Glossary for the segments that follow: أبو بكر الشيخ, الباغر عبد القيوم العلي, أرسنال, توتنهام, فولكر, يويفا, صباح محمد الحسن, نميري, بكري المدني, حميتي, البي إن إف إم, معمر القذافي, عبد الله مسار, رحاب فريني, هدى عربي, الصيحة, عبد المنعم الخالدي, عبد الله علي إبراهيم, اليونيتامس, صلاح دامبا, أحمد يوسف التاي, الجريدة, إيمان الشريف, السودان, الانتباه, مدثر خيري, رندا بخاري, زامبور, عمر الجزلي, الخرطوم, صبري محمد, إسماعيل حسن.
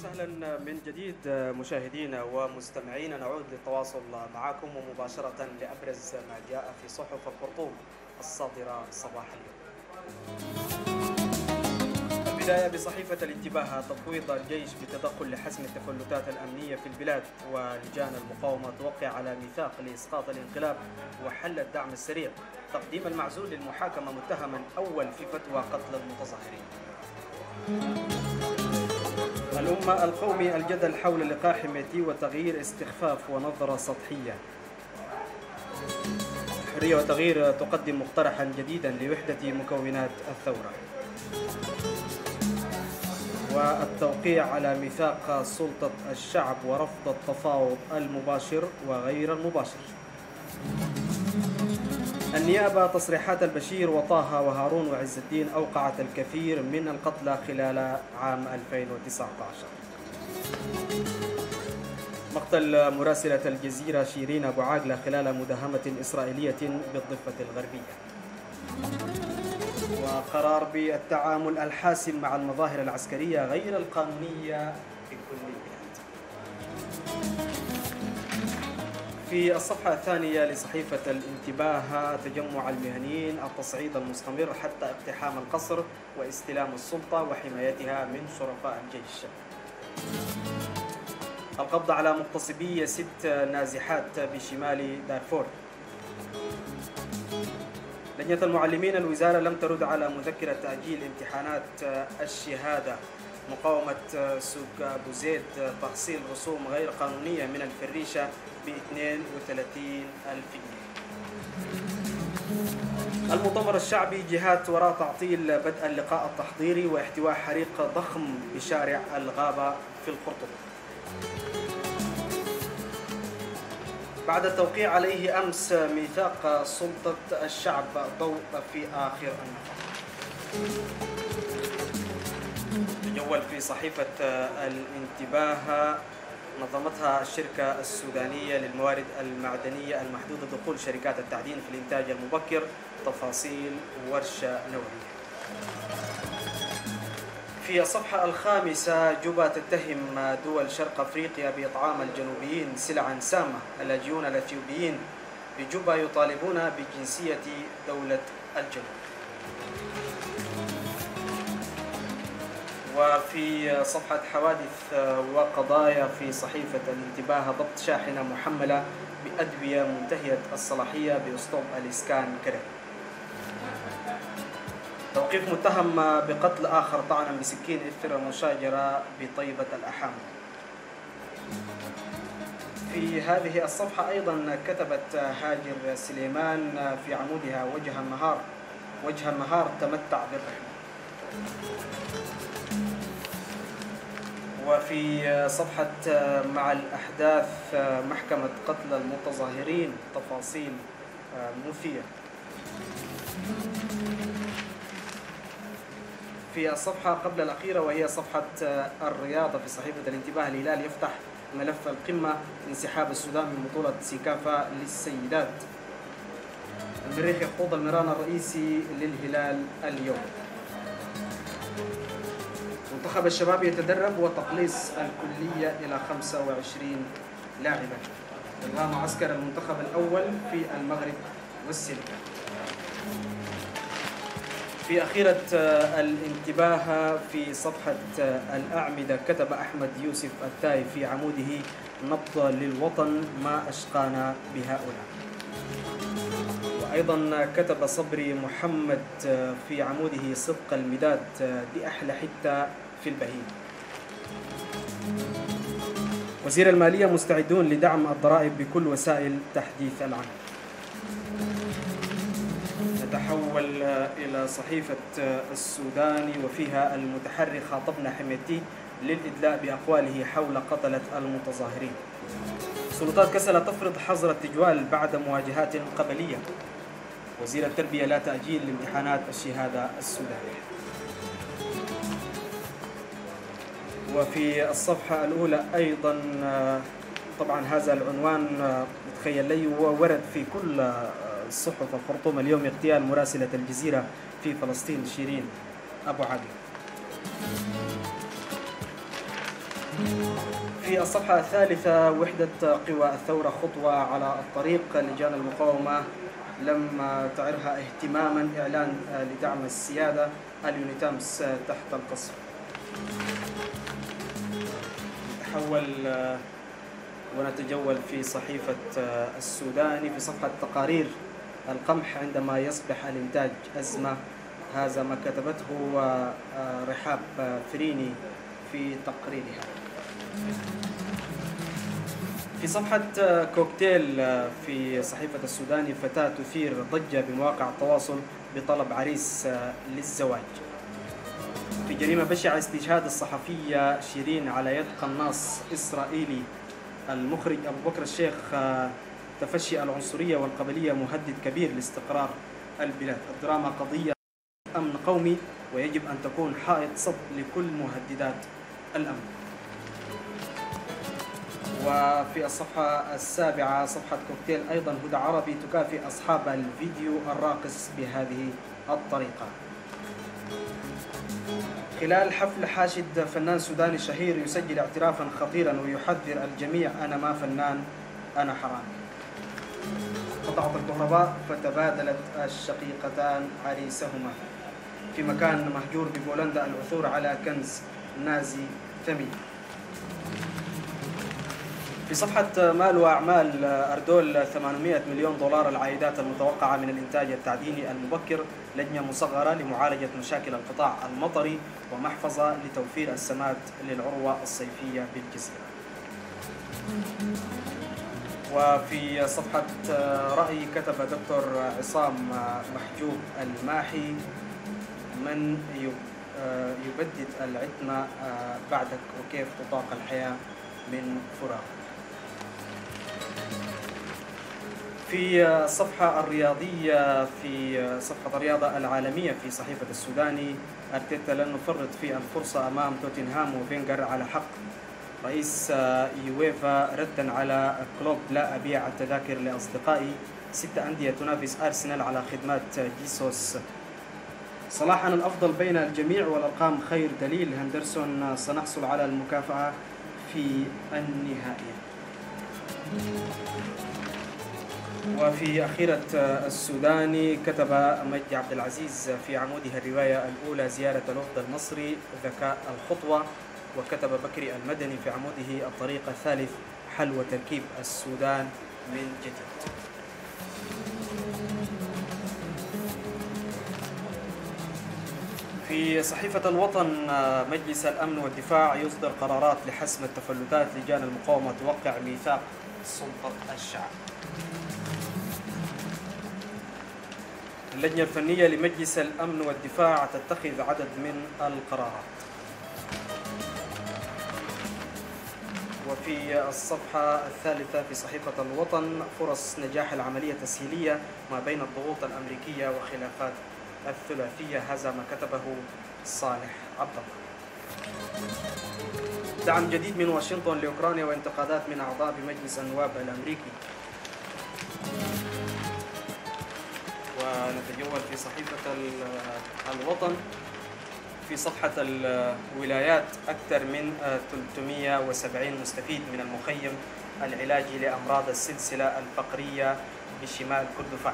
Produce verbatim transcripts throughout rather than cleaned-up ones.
وسهلا من جديد مشاهدينا ومستمعينا، نعود للتواصل معكم ومباشرة لأبرز ما جاء في صحف الخرطوم الصادرة صباح اليوم. البداية بصحيفة الانتباه، تفويض الجيش بالتدخل لحسم التفلتات الأمنية في البلاد، ولجان المقاومة توقع على ميثاق لإسقاط الانقلاب وحل الدعم السريع، تقديم المعزول للمحاكمة متهما أول في فتوى قتل المتظاهرين. الأمة، القومي الجدل حول لقاء حميتي وتغيير استخفاف ونظرة سطحية. حرية وتغيير تقدم مقترحا جديدا لوحدة مكونات الثورة. والتوقيع على ميثاق سلطة الشعب ورفض التفاوض المباشر وغير المباشر. النيابة، تصريحات البشير وطه وهارون وعز الدين أوقعت الكثير من القتلى خلال عام ألفين وتسعة عشر. مقتل مراسلة الجزيرة شيرين أبو عاقلة خلال مداهمة إسرائيلية بالضفة الغربية. وقرار بالتعامل الحاسم مع المظاهر العسكرية غير القانونية بكل. في الصفحة الثانية لصحيفة الانتباه، تجمع المهنيين، التصعيد المستمر حتى اقتحام القصر واستلام السلطة وحمايتها من شرفاء الجيش. القبض على مغتصبي ست نازحات بشمال دارفور. لجنة المعلمين، الوزارة لم ترد على مذكرة تأجيل امتحانات الشهادة. مقاومة سوق أبو زيد، تحصيل رسوم غير قانونية من الفريشة ب اثنين وثلاثين ألف جنيه. المؤتمر الشعبي، جهات وراء تعطيل بدء اللقاء التحضيري واحتواء حريق ضخم بشارع الغابة في الخرطوم. بعد التوقيع عليه أمس ميثاق سلطة الشعب، ضوء في آخر النهار. تجول في صحيفة الانتباه، نظمتها الشركة السودانية للموارد المعدنية المحدودة دخول شركات التعدين في الإنتاج المبكر، تفاصيل ورشة نووية. في الصفحة الخامسة، جوبا تتهم دول شرق أفريقيا بإطعام الجنوبيين سلعا سامة، اللاجئون الأثيوبيين بجوبا يطالبون بجنسية دولة الجنوب. وفي صفحة حوادث وقضايا في صحيفة الانتباه، ضبط شاحنة محملة بأدوية منتهية الصلاحية بأسلوب الإسكان كريم. توقيف متهم بقتل آخر طعنا بسكين إثر مشاجرة بطيبة الأحام. في هذه الصفحة أيضا كتبت هاجر سليمان في عمودها وجه النهار، وجه النهار تمتع بالرحمة. وفي صفحة مع الأحداث، محكمة قتل المتظاهرين، تفاصيل مثيرة. في الصفحة قبل الأخيرة وهي صفحة الرياضة في صحيفة الانتباه، الهلال يفتح ملف القمة، انسحاب السودان من بطولة سيكافا للسيدات. المريخ يخوض المران الرئيسي للهلال اليوم. منتخب الشباب يتدرب وتقليص الكلية إلى خمسة وعشرين لاعبا. إلغاء معسكر المنتخب الأول في المغرب والسنغال. في أخيرة الانتباه في صفحة الأعمدة، كتب أحمد يوسف التاي في عموده نبض للوطن، ما أشقانا بهؤلاء. أيضا كتب صبري محمد في عموده صدق المداد، دي أحلى حتة في البهيج. وزير المالية، مستعدون لدعم الضرائب بكل وسائل تحديث العام. نتحول إلى صحيفة السوداني، وفيها المتحري خاطبنا حميتي للإدلاء بأقواله حول قتلة المتظاهرين. سلطات كسلة تفرض حظر التجوال بعد مواجهات قبلية. وزير التربية، لا تأجيل لامتحانات الشهادة السودانية. وفي الصفحة الأولى أيضا، طبعا هذا العنوان تخيل لي وورد في كل صحف الخرطوم اليوم، اغتيال مراسلة الجزيرة في فلسطين شيرين أبو عاقلة. في الصفحة الثالثة وحدة قوى الثورة خطوة على الطريق. لجان المقاومة لم تعرها اهتماما، إعلان لدعم السيادة، اليونيتامس تحت القصف. نتحول ونتجول في صحيفة السوداني في صفحة تقارير القمح، عندما يصبح الإنتاج أزمة. هذا ما كتبته رحاب فريني في تقريرها. في صفحة كوكتيل في صحيفة السوداني، فتاة تثير ضجة بمواقع التواصل بطلب عريس للزواج. في جريمة بشعة، استشهاد الصحفية شيرين على يد قناص إسرائيلي. المخرج أبو بكر الشيخ، تفشي العنصرية والقبلية مهدد كبير لاستقرار البلاد. الدراما قضية أمن قومي ويجب أن تكون حائط صد لكل مهددات الأمن. وفي الصفحة السابعة صفحة كوكتيل أيضا، هدى عربي تكافئ أصحاب الفيديو الراقص بهذه الطريقة. خلال حفل حاشد، فنان سوداني شهير يسجل اعترافا خطيرا ويحذر الجميع، أنا ما فنان أنا حرامي. قطعت الكهرباء فتبادلت الشقيقتان عريسهما. في مكان مهجور ببولندا، العثور على كنز نازي ثمين. في صفحة مال وأعمال، أردول ثمانمئة مليون دولار العائدات المتوقعة من الإنتاج التعديني المبكر. لجنة مصغرة لمعالجة مشاكل القطاع المطري ومحفظة لتوفير السماد للعروة الصيفية بالجزيرة. وفي صفحة رأي، كتب دكتور عصام محجوب الماحي، من يبدد العتمة بعدك وكيف تطاق الحياة من فراغ. في الصفحة الرياضية في صفحة الرياضة العالمية في صحيفة السوداني، أرتيتا لن نفرط في الفرصة أمام توتنهام وفينجر على حق. رئيس يويفا ردا على كلوب، لا أبيع التذاكر لأصدقائي. ست أندية تنافس أرسنال على خدمات جيسوس. صلاح أنا الأفضل بين الجميع والأرقام خير دليل. هندرسون سنحصل على المكافأة في النهائي. وفي أخيرة السوداني، كتب مجدي عبد العزيز في عمودها الرواية الأولى زيارة الوفد المصري ذكاء الخطوة. وكتب بكري المدني في عموده الطريق الثالث، حل وتركيب السودان من جديد. في صحيفة الوطن، مجلس الأمن والدفاع يصدر قرارات لحسم التفلتات. لجان المقاومة توقع ميثاق سلطة الشعب. اللجنة الفنية لمجلس الأمن والدفاع تتخذ عدد من القرارات. وفي الصفحة الثالثة في صحيفة الوطن، فرص نجاح العملية التسهيلية ما بين الضغوط الأمريكية وخلافات الثلاثية. هذا ما كتبه صالح عبد الله. دعم جديد من واشنطن لأوكرانيا وانتقادات من أعضاء بمجلس النواب الأمريكي. ونتجول في صحيفة الوطن في صفحة الولايات، أكثر من ثلاثمئة وسبعين مستفيد من المخيم العلاجي لأمراض السلسلة الفقرية بشمال كردفان.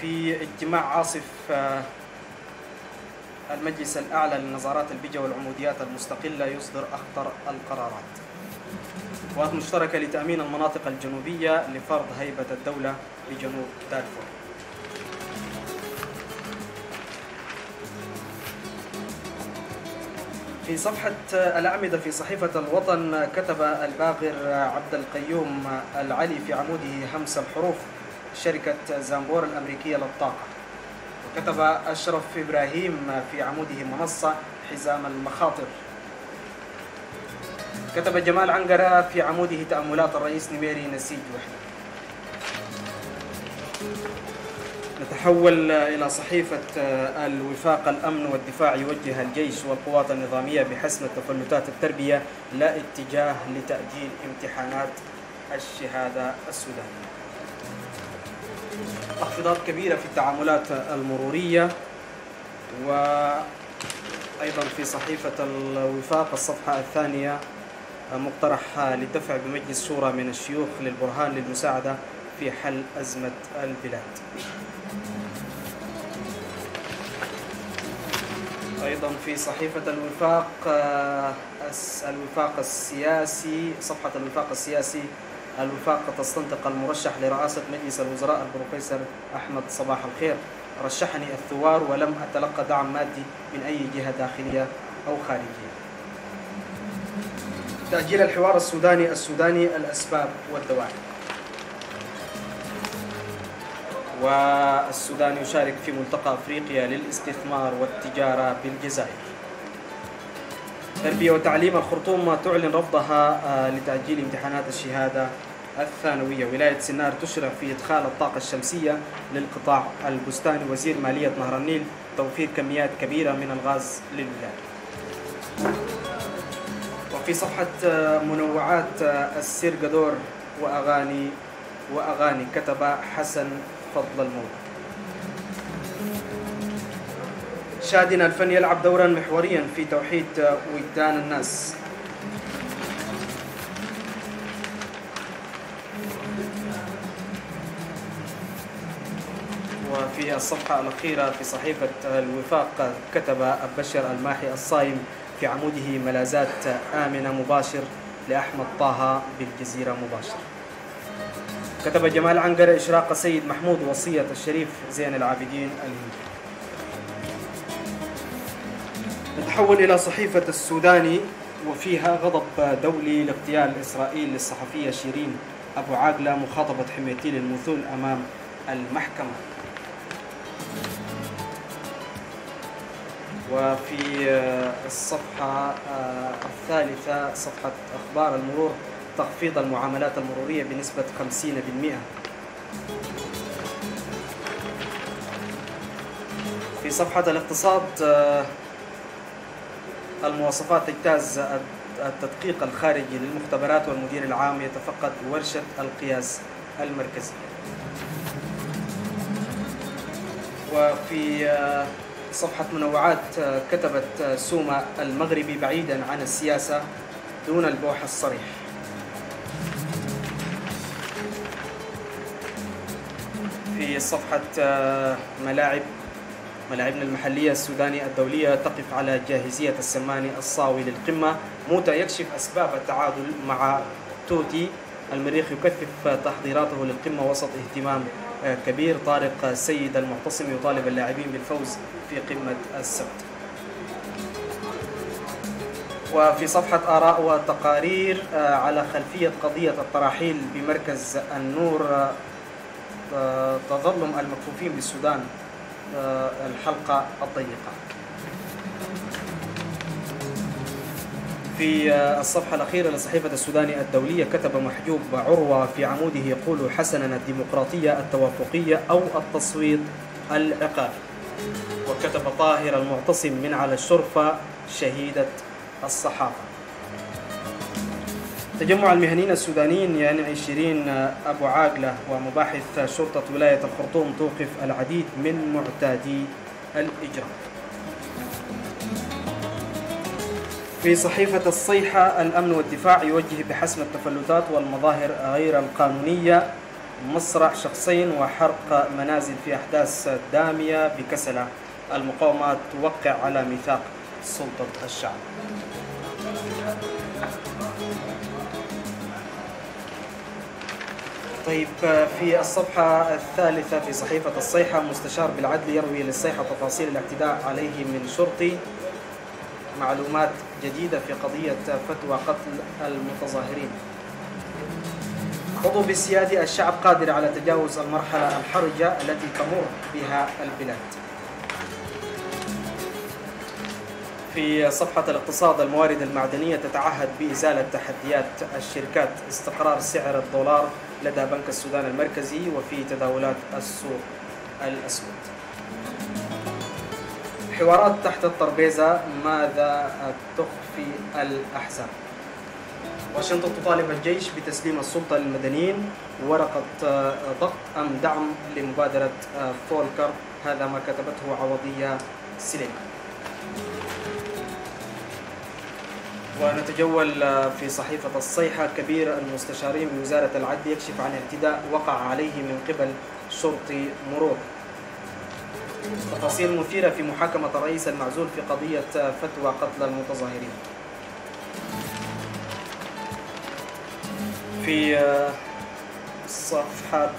في اجتماع عاصف المجلس الأعلى للنظارات البيجة والعموديات المستقلة، يصدر أخطر القرارات. وفد مشتركة لتأمين المناطق الجنوبية لفرض هيبة الدولة لجنوب دارفور. في صفحة الأعمدة في صحيفة الوطن، كتب الباغر عبد القيوم العلي في عموده همس الحروف، شركة زامبور الأمريكية للطاقة. وكتب أشرف إبراهيم في عموده منصة حزام المخاطر. كتب جمال عنقرة في عموده تأملات الرئيس نميري نسيج وحده. نتحول إلى صحيفة الوفاق، الأمن والدفاع يوجه الجيش والقوات النظامية بحسم التفلتات التربية، لا اتجاه لتأجيل امتحانات الشهادة السودانية. تخفيضات كبيرة في التعاملات المرورية. و أيضا في صحيفة الوفاق الصفحة الثانية مقترح للدفع بمجلس شورى من الشيوخ للبرهان للمساعدة في حل أزمة البلاد. أيضا في صحيفة الوفاق الوفاق السياسي صفحة الوفاق السياسي الوفاق تستنطق المرشح لرئاسة مجلس الوزراء البروفيسور أحمد صباح الخير. رشحني الثوار ولم أتلقى دعم مادي من أي جهة داخلية أو خارجية. تأجيل الحوار السوداني السوداني الأسباب والدواعي. والسودان يشارك في ملتقى أفريقيا للاستثمار والتجارة بالجزائر. تربية وتعليم الخرطوم تعلن رفضها لتأجيل امتحانات الشهادة الثانوية. ولاية سنار تشرع في إدخال الطاقة الشمسية للقطاع البستاني. وزير مالية نهر النيل توفير كميات كبيرة من الغاز للولاية. وفي صفحة منوعات السيرجادور وأغاني وأغاني كتب حسن فضل المولى. شادنا الفن يلعب دورا محوريا في توحيد وجدان الناس. وفي الصفحة الأخيرة في صحيفة الوفاق كتب بشر الماحي الصايم في عموده ملاذات آمنة مباشر لأحمد طه بالجزيرة مباشر. كتب جمال عنقرة إشراق سيد محمود وصية الشريف زين العابدين الهندي. نتحول إلى صحيفة السوداني وفيها غضب دولي لاغتيال إسرائيل للصحفية شيرين أبو عاقلة مخاطبة حميتي للمثول أمام المحكمة. وفي الصفحة الثالثة صفحة أخبار المرور تخفيض المعاملات المرورية بنسبة خمسين بالمئة. في صفحة الاقتصاد المواصفات تجتاز التدقيق الخارجي للمختبرات والمدير العام يتفقد ورشة القياس المركزي. وفي صفحة منوعات كتبت سوما المغربي بعيدا عن السياسة دون البوح الصريح. في صفحة ملاعب ملاعبنا المحلية السوداني الدولية تقف على جاهزية السماني الصاوي للقمة. موتى يكشف أسباب التعادل مع توتي. المريخ يكثف تحضيراته للقمة وسط اهتمام كبير. طارق سيد المعتصم يطالب اللاعبين بالفوز في قمة السبت. وفي صفحة آراء وتقارير على خلفية قضية الترحيل بمركز النور تظلم المكفوفين بالسودان الحلقة الضيقة. في الصفحة الأخيرة لصحيفة السوداني الدولية كتب محجوب عروة في عموده يقول حسنا الديمقراطية التوافقية أو التصويت العقابي. وكتب طاهر المعتصم من على الشرفة شهيدة الصحافة. تجمع المهنيين السودانيين ينعي شيرين أبو عاقلة ومباحث شرطة ولاية الخرطوم توقف العديد من معتادي الإجرام. في صحيفة الصيحة الأمن والدفاع يوجه بحسم التفلتات والمظاهر غير القانونية. مصرع شخصين وحرق منازل في أحداث دامية بكسلة. المقاومة توقع على ميثاق سلطة الشعب. طيب في الصفحة الثالثة في صحيفة الصيحة مستشار بالعدل يروي للصيحة تفاصيل الاعتداء عليه من شرطي. معلومات جديدة في قضية فتوى قتل المتظاهرين. عضو بالسيادة الشعب قادر على تجاوز المرحلة الحرجة التي تمر بها البلاد. في صفحة الاقتصاد الموارد المعدنية تتعهد بإزالة تحديات الشركات. استقرار سعر الدولار لدى بنك السودان المركزي وفي تداولات السوق الأسود. حوارات تحت الترابيزة ماذا تخفي الأحزاب. واشنطن تطالب الجيش بتسليم السلطة للمدنيين. ورقة ضغط أم دعم لمبادرة فولكر. هذا ما كتبته عوضية سليمان. ونتجول في صحيفة الصيحة. كبير المستشارين بوزارة العدل يكشف عن اعتداء وقع عليه من قبل شرطي مرور. تفاصيل مثيرة في محاكمة الرئيس المعزول في قضية فتوى قتل المتظاهرين. في صفحة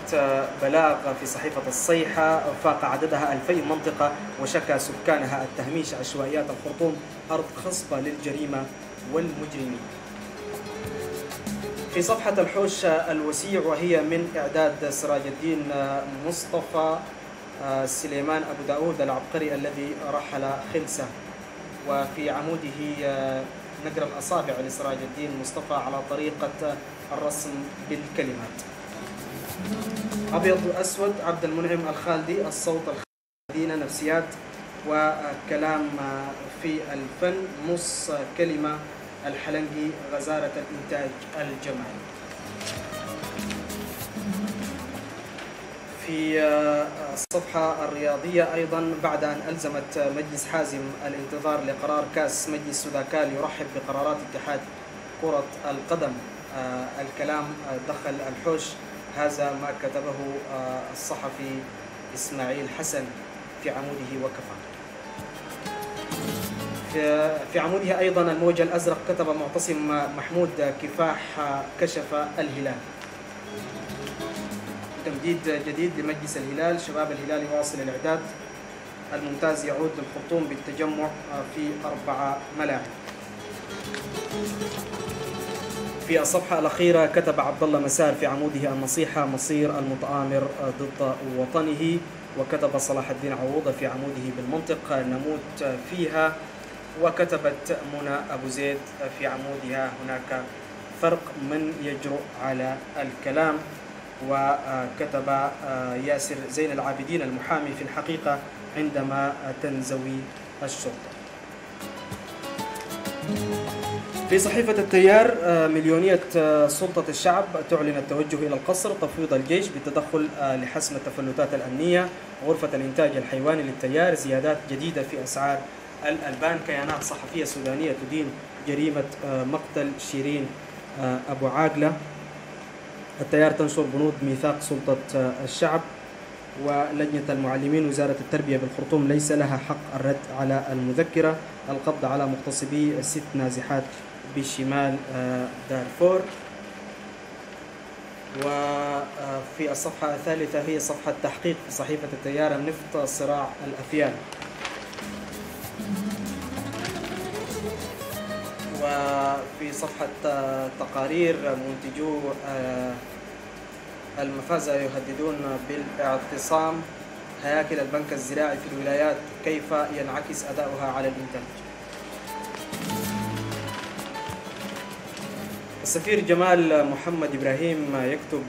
بلاغ في صحيفة الصيحة، فاق عددها ألفي منطقة وشكى سكانها التهميش، عشوائيات الخرطوم أرض خصبة للجريمة والمجرمين. في صفحة الحوش الوسيع، وهي من إعداد سراج الدين مصطفى سليمان أبو داود العبقري الذي رحل خلسة. وفي عموده نقر الأصابع لسراج الدين مصطفى على طريقة الرسم بالكلمات. أبيض وأسود، عبد المنعم الخالدي، الصوت الخالدين، نفسيات وكلام في الفن، نص كلمة الحلنقي، غزارة الإنتاج الجماعي. في الصفحة الرياضية أيضا، بعد أن ألزمت مجلس حازم الانتظار لقرار كاس، مجلس سوداكال يرحب بقرارات اتحاد كرة القدم. الكلام دخل الحوش، هذا ما كتبه الصحفي إسماعيل حسن في عموده وكفى. في عموده أيضا الموج الأزرق، كتب معتصم محمود كفاح كشف الهلال. تمديد جديد لمجلس الهلال، شباب الهلال يواصل الإعداد، الممتاز يعود للخرطوم بالتجمع في أربعة ملاعب. في الصفحة الأخيرة، كتب عبد الله مسار في عموده النصيحة، مصير المتآمر ضد وطنه. وكتب صلاح الدين عوضة في عموده بالمنطق، نموت فيها. وكتبت منى أبو زيد في عمودها، هناك فرق من يجرؤ على الكلام. وكتب ياسر زين العابدين المحامي، في الحقيقة عندما تنزوي الشرطة. في صحيفة التيار، مليونية سلطة الشعب تعلن التوجه إلى القصر، تفويض الجيش بالتدخل لحسم التفلتات الأمنية، غرفة الإنتاج الحيواني للتيار، زيادات جديدة في أسعار الألبان، كيانات صحفية سودانية تدين جريمة مقتل شيرين أبو عاقلة، التيار تنشر بنود ميثاق سلطة الشعب، ولجنة المعلمين وزارة التربية بالخرطوم ليس لها حق الرد على المذكرة، القبض على مغتصبي ست نازحات بشمال دارفور. وفي الصفحة الثالثة، هي صفحة تحقيق في صحيفة التيار، النفط صراع الأفيان. وفي صفحة تقارير، منتجو المفازة يهددون بالاعتصام، هياكل البنك الزراعي في الولايات كيف ينعكس أداؤها على الإنتاج. السفير جمال محمد إبراهيم يكتب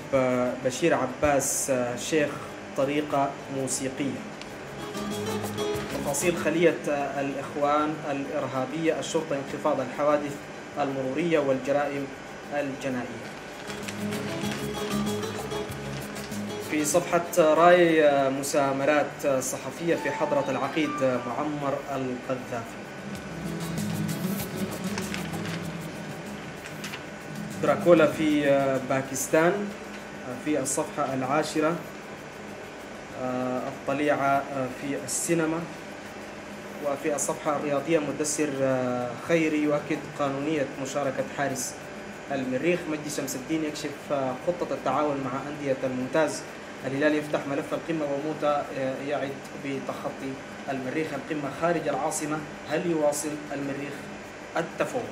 بشير عباس شيخ طريقة موسيقية. تفاصيل خلية الإخوان الإرهابية، الشرطة انخفاض الحوادث المرورية والجرائم الجنائية. في صفحة راي، مسامرات صحفية في حضرة العقيد معمر القذافي. دراكولا في باكستان، في الصفحة العاشرة، الطليعة في السينما. وفي الصفحة الرياضية، مدثر خيري يؤكد قانونية مشاركة حارس المريخ، مجدي شمس الدين يكشف خطة التعاون مع أندية الممتاز، الهلال يفتح ملف القمة، وموتى يعد بتخطي المريخ، القمة خارج العاصمة، هل يواصل المريخ التفوق؟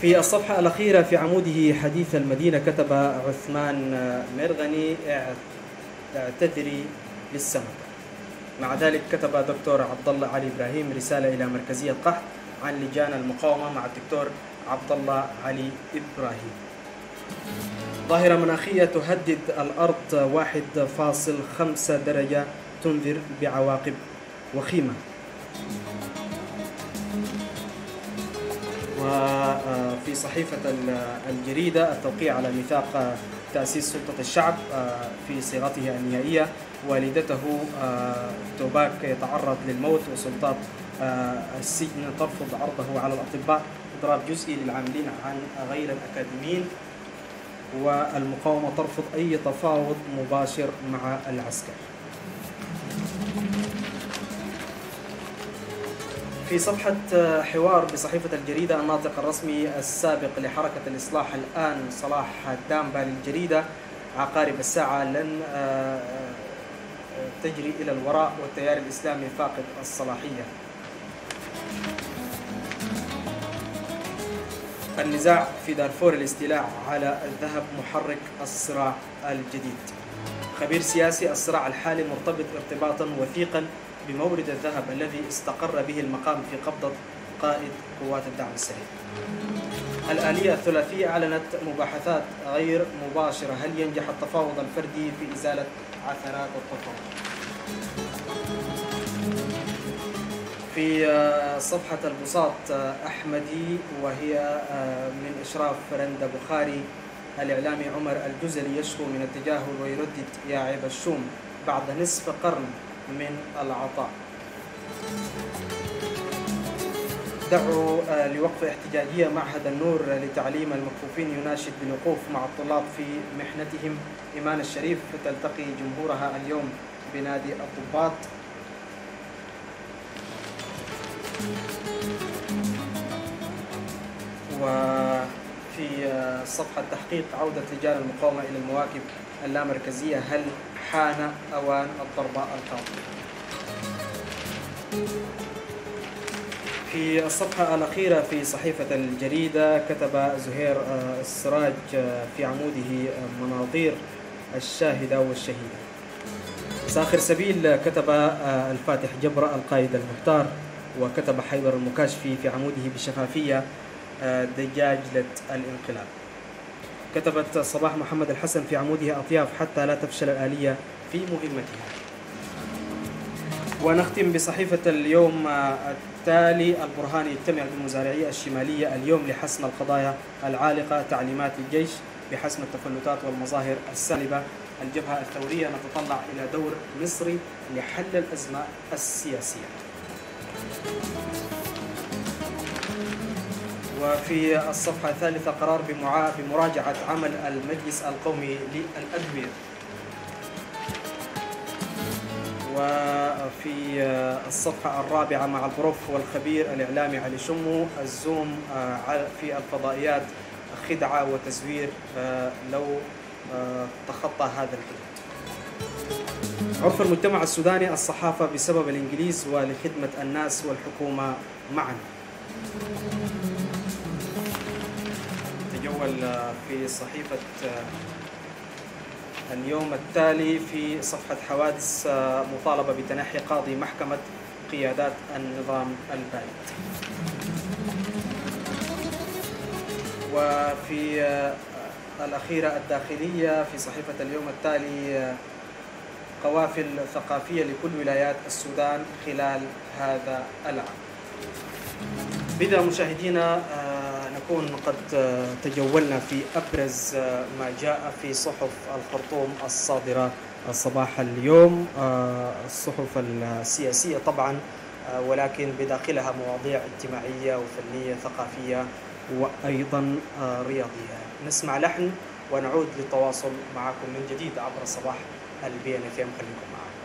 في الصفحة الأخيرة، في عموده حديث المدينة، كتب عثمان مرغني اعتذري للسمك. مع ذلك كتب دكتور عبد الله علي إبراهيم رسالة إلى مركزية قحط عن لجان المقاومة مع الدكتور عبد الله علي إبراهيم. ظاهرة مناخية تهدد الأرض، واحد فاصل خمسة درجة تنذر بعواقب وخيمة. وفي صحيفة الجريدة، التوقيع على ميثاق تأسيس سلطة الشعب في صيغته النهائية، والدته توباك يتعرض للموت، وسلطات السجن ترفض عرضه على الأطباء، إضراب جزئي للعاملين عن غير الأكاديميين، والمقاومة ترفض أي تفاوض مباشر مع العسكر. في صفحة حوار بصحيفة الجريدة، الناطق الرسمي السابق لحركة الإصلاح الآن صلاح دامبا للجريدة: عقارب الساعة لن تجري إلى الوراء، والتيار الإسلامي فاقد الصلاحية. النزاع في دارفور، الاستيلاء على الذهب محرك الصراع الجديد. خبير سياسي: الصراع الحالي مرتبط ارتباطا وثيقا بمورد الذهب الذي استقر به المقام في قبضة قائد قوات الدعم السريع. الآلية الثلاثية أعلنت مباحثات غير مباشرة: هل ينجح التفاوض الفردي في إزالة عثرات التفاوض؟ في صفحة البساط أحمدي، وهي من إشراف رندا بخاري. الإعلامي عمر الجزلي يشكو من التجاهل ويردد: يا عيب الشوم بعد نصف قرن من العطاء. دعوا لوقف احتجاجية معهد النور لتعليم المكفوفين، يناشد بالوقوف مع الطلاب في محنتهم. إيمان الشريف تلتقي جمهورها اليوم بنادي الضباط. وفي صفحة تحقيق، عودة رجال المقاومة إلى المواكب اللامركزية، هل حان أوان الضربة القاضية؟ في الصفحة الأخيرة في صحيفة الجريدة، كتب زهير السراج في عموده مناظير الشاهدة والشهيدة. ساخر سبيل كتب الفاتح جبرة القائد المختار، وكتب حيدر المكاشفي في عموده بشفافية دجاجلة الانقلاب. كتبت صباح محمد الحسن في عمودها أطياف حتى لا تفشل الآلية في مهمتها. ونختم بصحيفة اليوم التالي، البرهاني يجتمع بمزارعي الشمالية اليوم لحسم القضايا العالقة، تعليمات الجيش بحسم التفلتات والمظاهر السالبة. الجبهة الثورية: نتطلع إلى دور مصري لحل الأزمة السياسية. وفي الصفحة الثالثة، قرار بمراجعة عمل المجلس القومي للأدوية. وفي الصفحة الرابعة، مع البروف والخبير الإعلامي علي شمو، الزوم في الفضائيات خدعة وتزوير لو تخطى هذا الحدود. عرف المجتمع السوداني الصحافة بسبب الإنجليز ولخدمة الناس والحكومة معا. تجول في صحيفة اليوم التالي في صفحة حوادث، مطالبة بتنحي قاضي محكمة قيادات النظام البائد. وفي الأخيرة الداخلية في صحيفة اليوم التالي، قوافل ثقافية لكل ولايات السودان خلال هذا العام. بذا مشاهدينا نكون قد تجولنا في أبرز ما جاء في صحف الخرطوم الصادرة صباح اليوم، الصحف السياسية طبعا، ولكن بداخلها مواضيع اجتماعية وفنية ثقافية وأيضا رياضية. نسمع لحن ونعود للتواصل معكم من جديد عبر صباح البي إن إف إم. خليكم معنا.